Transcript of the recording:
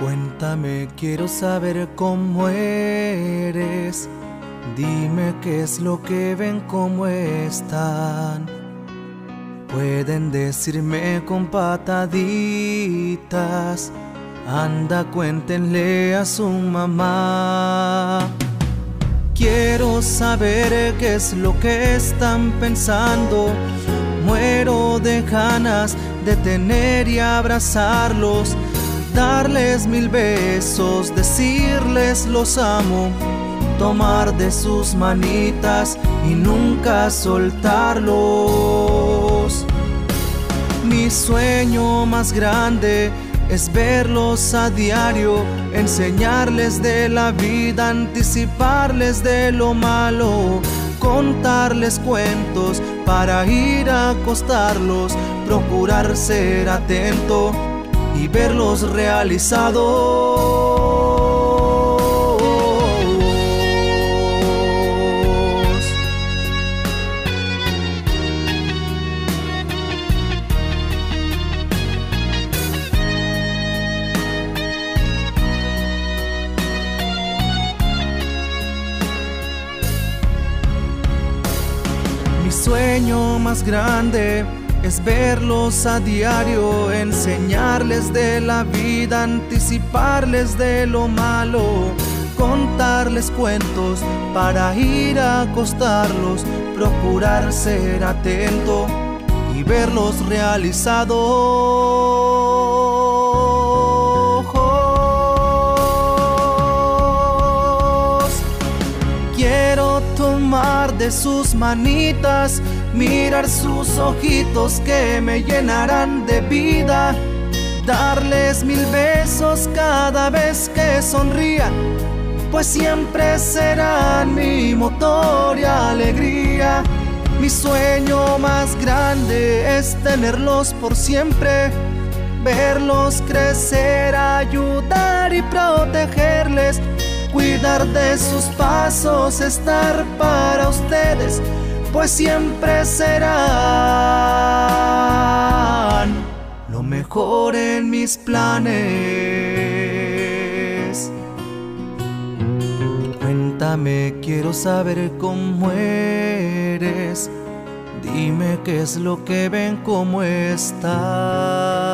Cuéntame, quiero saber cómo eres. Dime qué es lo que ven, cómo están. Pueden decirme con pataditas: anda, cuéntenle a su mamá. Quiero saber qué es lo que están pensando. Muero de ganas de tener y abrazarlos, darles 1000 besos, decirles los amo, tomar de sus manitas y nunca soltarlos. Mi sueño más grande es verlos a diario, enseñarles de la vida, anticiparles de lo malo, contarles cuentos para ir a acostarlos, procurar ser atento y verlos realizados. Mi sueño más grande es verlos a diario, enseñarles de la vida, anticiparles de lo malo, contarles cuentos para ir a acostarlos, procurar ser atento y verlos realizados. Tomar de sus manitas, mirar sus ojitos que me llenarán de vida, darles 1000 besos cada vez que sonrían, pues siempre serán mi motor y alegría. Mi sueño más grande es tenerlos por siempre, verlos crecer, ayudar y protegerles, cuidar de sus pasos, estar para ustedes, pues siempre serán lo mejor en mis planes. Cuéntame, quiero saber cómo eres. Dime qué es lo que ven, cómo estás.